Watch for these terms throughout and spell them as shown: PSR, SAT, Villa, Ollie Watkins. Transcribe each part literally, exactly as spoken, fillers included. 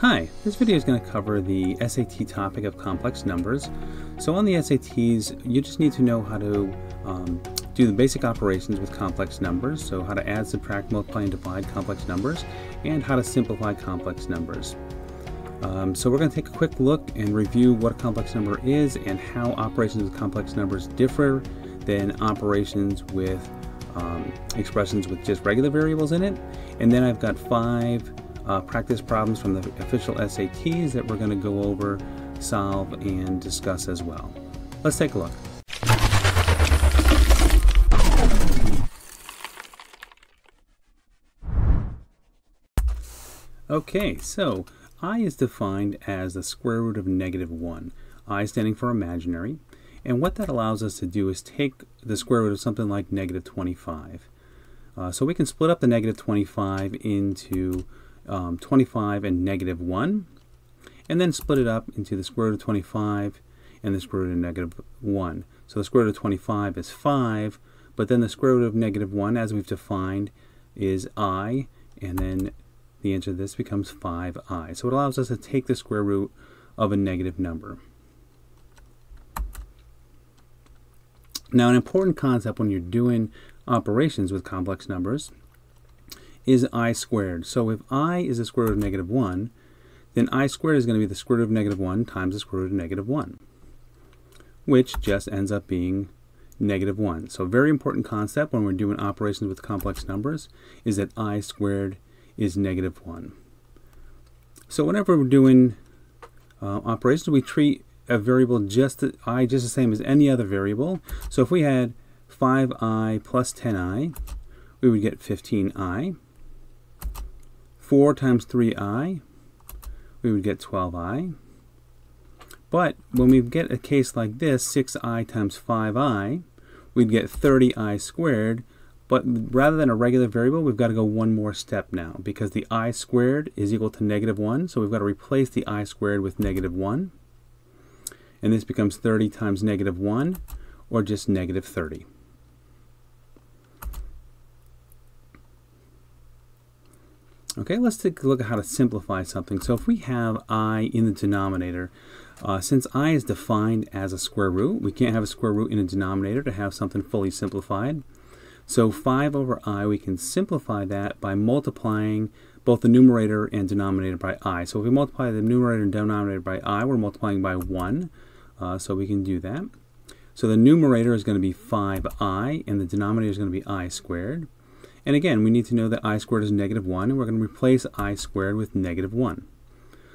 Hi, this video is going to cover the S A T topic of complex numbers. So on the S A Ts, you just need to know how to um, do the basic operations with complex numbers. So how to add, subtract, multiply, and divide complex numbers, and how to simplify complex numbers. Um, so we're going to take a quick look and review what a complex number is and how operations with complex numbers differ than operations with um, expressions with just regular variables in it. And then I've got five Uh, practice problems from the official S A Ts that we're going to go over, solve, and discuss as well. Let's take a look. Okay, so I is defined as the square root of negative one. I standing for imaginary. And what that allows us to do is take the square root of something like negative twenty-five. Uh, so we can split up the negative twenty-five into Um, twenty-five and negative one, and then split it up into the square root of twenty-five and the square root of negative one. So the square root of twenty-five is five, but then the square root of negative one, as we've defined, is I, and then the answer to this becomes five i. So it allows us to take the square root of a negative number. Now, an important concept when you're doing operations with complex numbers is I squared. So if I is the square root of negative one, then I squared is going to be the square root of negative one times the square root of negative one, which just ends up being negative one. So a very important concept when we're doing operations with complex numbers is that I squared is negative one. So whenever we're doing uh, operations, we treat a variable just the, I just the same as any other variable. So if we had five i plus ten i, we would get fifteen i. four times three i, we would get twelve i. But when we get a case like this, six i times five i, we'd get thirty i squared. But rather than a regular variable, we've got to go one more step now, because the I squared is equal to negative one. So we've got to replace the I squared with negative one. And this becomes thirty times negative one, or just negative thirty. Okay, let's take a look at how to simplify something. So if we have I in the denominator, uh, since I is defined as a square root, we can't have a square root in a denominator to have something fully simplified. So five over I, we can simplify that by multiplying both the numerator and denominator by I. So if we multiply the numerator and denominator by I, we're multiplying by one, uh, so we can do that. So the numerator is going to be five i, and the denominator is going to be I squared. And again, we need to know that I squared is negative one, and we're going to replace I squared with negative one.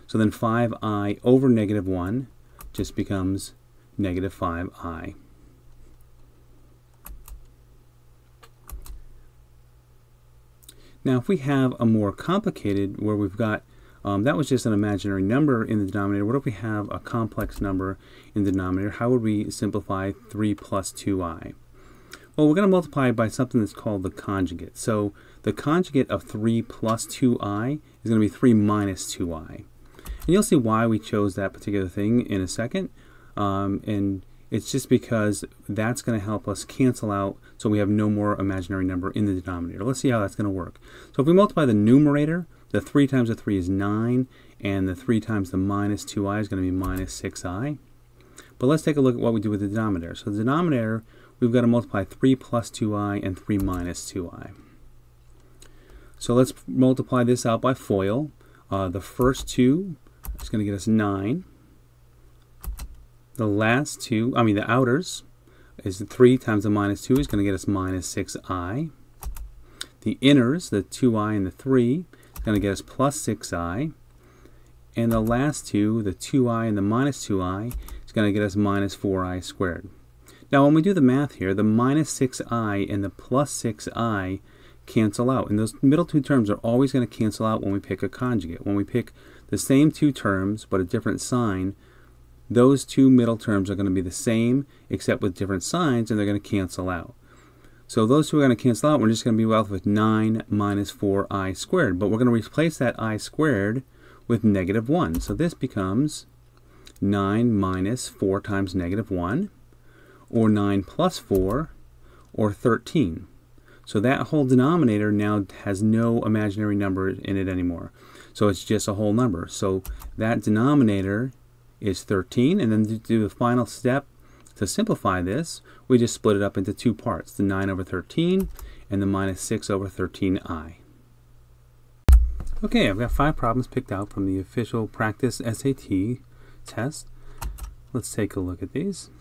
So then five i over negative one just becomes negative five i. Now, if we have a more complicated, where we've got, um, that was just an imaginary number in the denominator, what if we have a complex number in the denominator? How would we simplify three plus two i? Well, we're going to multiply by something that's called the conjugate. So the conjugate of three plus two i is going to be three minus two i. And you'll see why we chose that particular thing in a second. Um, and it's just because that's going to help us cancel out, so we have no more imaginary number in the denominator. Let's see how that's going to work. So if we multiply the numerator, the three times the three is nine, and the three times the minus two i is going to be minus six i. But let's take a look at what we do with the denominator. So the denominator, we've got to multiply three plus two i and three minus two i. So let's multiply this out by FOIL. Uh, the first two is going to get us nine. The last two, I mean the outers, is the three times the minus two is going to get us minus six i. The inners, the two i and the three, is going to get us plus six i. And the last two, the two i and the minus two i, is going to get us minus four i squared. Now, when we do the math here, the minus six i and the plus six i cancel out. And those middle two terms are always going to cancel out when we pick a conjugate. When we pick the same two terms but a different sign, those two middle terms are going to be the same except with different signs, and they're going to cancel out. So those two are going to cancel out. We're just going to be left with nine minus four i squared. But we're going to replace that I squared with negative one. So this becomes nine minus four times negative one, or nine plus four, or thirteen. So that whole denominator now has no imaginary number in it anymore. So it's just a whole number. So that denominator is thirteen, and then to do the final step to simplify this, we just split it up into two parts, the nine over thirteen and the minus six over thirteen i. Okay, I've got five problems picked out from the official practice S A T test. Let's take a look at these.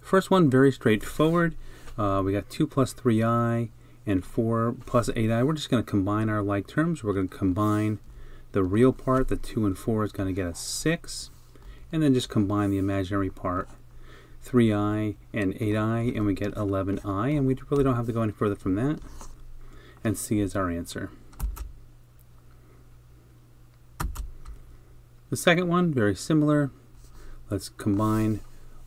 First one, very straightforward. Uh, we got two plus three i and four plus eight i. We're just going to combine our like terms. We're going to combine the real part, the two and four is going to get us six, and then just combine the imaginary part, three i and eight i, and we get eleven i, and we really don't have to go any further from that. And C is our answer. The second one, very similar. Let's combine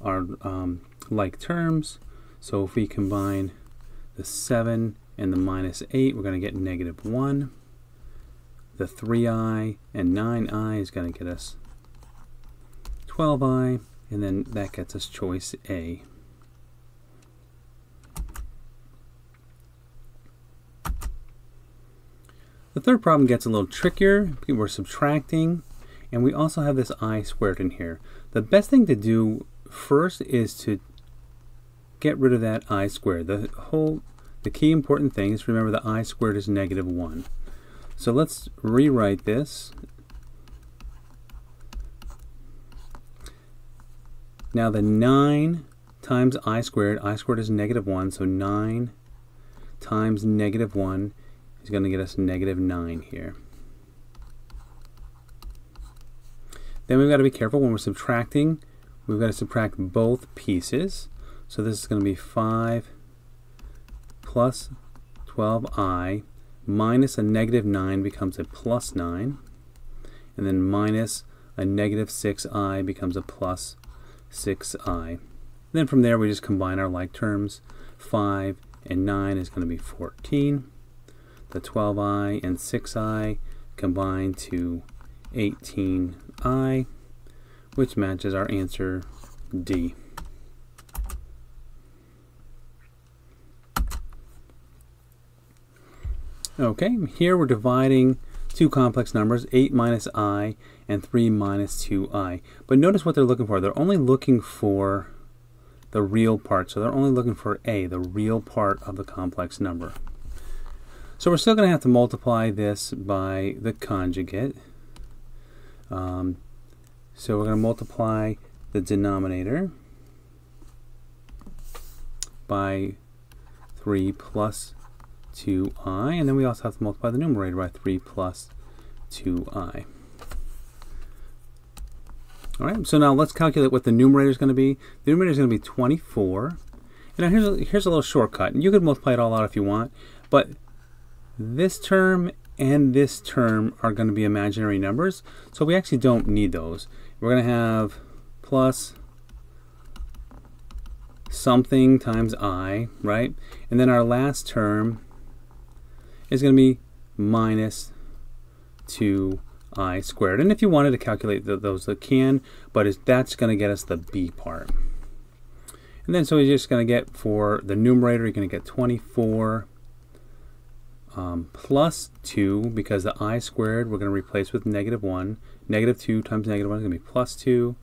our um, like terms. So if we combine the seven and the minus eight, we're going to get negative one. The three i and nine i is going to get us twelve i, and then that gets us choice A. The third problem gets a little trickier. We're subtracting. And we also have this I squared in here. The best thing to do first is to get rid of that I squared. The whole, the key important thing is, remember, the I squared is negative one. So let's rewrite this. Now the nine times I squared, I squared is negative one, so nine times negative one is going to get us negative nine here. Then we've got to be careful when we're subtracting. We've got to subtract both pieces. So this is going to be five plus twelve i minus a negative nine becomes a plus nine. And then minus a negative six i becomes a plus six i. Then from there we just combine our like terms. five and nine is going to be fourteen. The twelve i and six i combine to eighteen i, which matches our answer D. Okay, here we're dividing two complex numbers, eight minus I and three minus two i. But notice what they're looking for. They're only looking for the real part, so they're only looking for A, the real part of the complex number. So we're still going to have to multiply this by the conjugate. Um, so we're going to multiply the denominator by three plus two i, and then we also have to multiply the numerator by three plus two i. Alright, so now let's calculate what the numerator is going to be. The numerator is going to be twenty-four. And now here's a, here's a little shortcut, and you could multiply it all out if you want, but this term and this term are going to be imaginary numbers, so we actually don't need those. We're going to have plus something times I, right? And then our last term is going to be minus two i squared. And if you wanted to calculate the, those, that can, but it's, that's going to get us the B part. And then so you're just going to get, for the numerator, you're going to get twenty-four Um, plus two, because the I squared we're going to replace with negative one. Negative two times negative one is going to be plus two.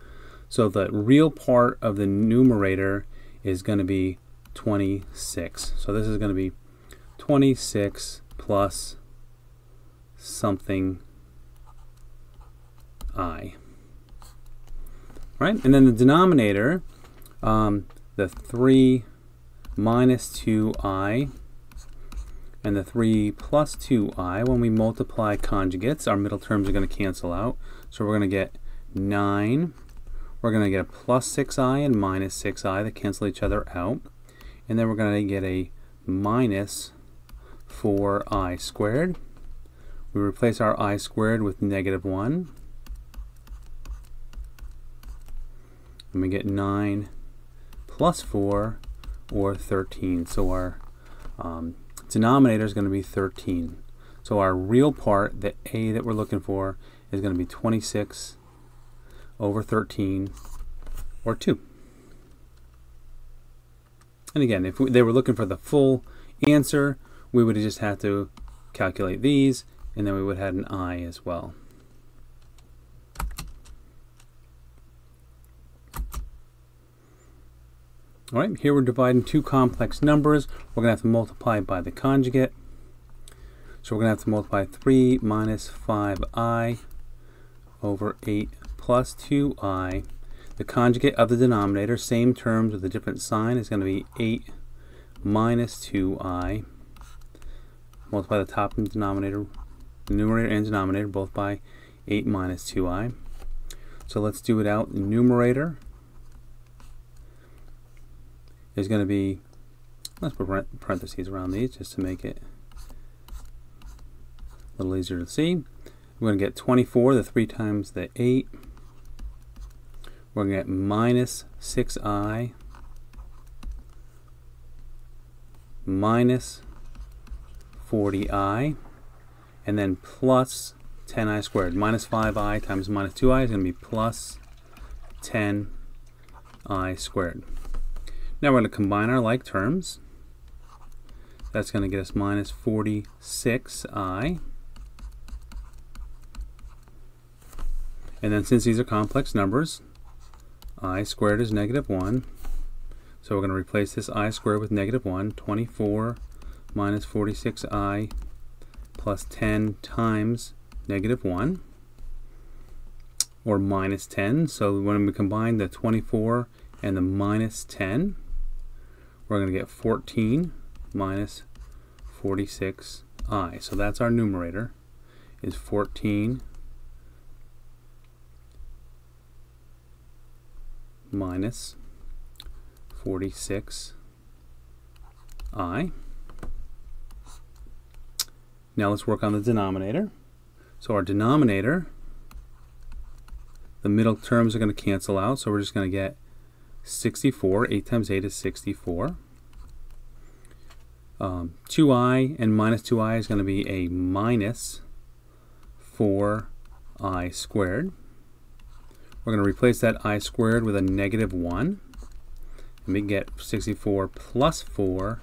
So the real part of the numerator is going to be twenty-six. So this is going to be twenty-six plus something I. Right? And then the denominator, um, the three minus two i, and the three plus two i, when we multiply conjugates, our middle terms are going to cancel out. So we're going to get nine. We're going to get a plus six i and minus six i that cancel each other out. And then we're going to get a minus four i squared. We replace our I squared with negative one. And we get nine plus four, or thirteen. So our um, denominator is going to be thirteen. So our real part, the A that we're looking for, is going to be twenty-six over thirteen, or two. And again, if we, they were looking for the full answer, we would have just had to calculate these and then we would have had an I as well. All right, here we're dividing two complex numbers. We're going to have to multiply by the conjugate. So we're going to have to multiply three minus five i over eight plus two i. The conjugate of the denominator, same terms with a different sign, is going to be eight minus two i. Multiply the top and denominator, numerator and denominator, both by eight minus two i. So let's do it out. The numerator is going to be, let's put parentheses around these just to make it a little easier to see. We're going to get twenty-four, the three times the eight. We're going to get minus six i minus forty i, and then plus ten i squared. Minus five i times minus two i is going to be plus ten i squared. Now we're going to combine our like terms. That's going to get us minus forty-six i. And then since these are complex numbers, I squared is negative one. So we're going to replace this I squared with negative one. twenty-four minus forty-six i plus ten times negative one, or minus ten. So when we combine the twenty-four and the minus ten, we're going to get fourteen minus forty-six i. So that's our numerator, is fourteen minus forty-six i. Now let's work on the denominator. So our denominator, the middle terms are going to cancel out, so we're just going to get sixty-four. eight times eight is sixty-four. Um, two i and minus two i is going to be a minus four i squared. We're going to replace that I squared with a negative one, and we get sixty-four plus four,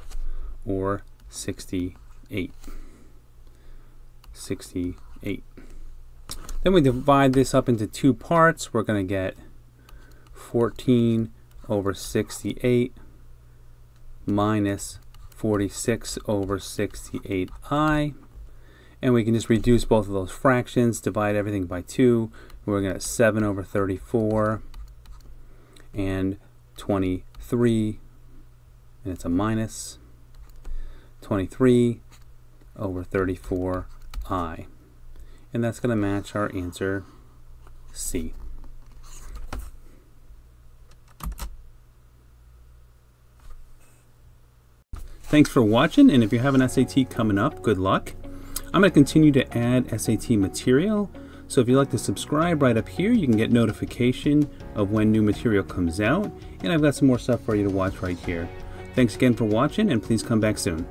or sixty-eight. sixty-eight. Then we divide this up into two parts. We're going to get fourteen over sixty-eight minus forty-six over sixty-eight i, and we can just reduce both of those fractions, divide everything by two. We're going to get seven over thirty-four and twenty-three, and it's a minus twenty-three over thirty-four i, and that's going to match our answer C. Thanks for watching, and if you have an S A T coming up, good luck. I'm going to continue to add S A T material, so if you'd like to subscribe right up here, you can get notification of when new material comes out, and I've got some more stuff for you to watch right here. Thanks again for watching, and please come back soon.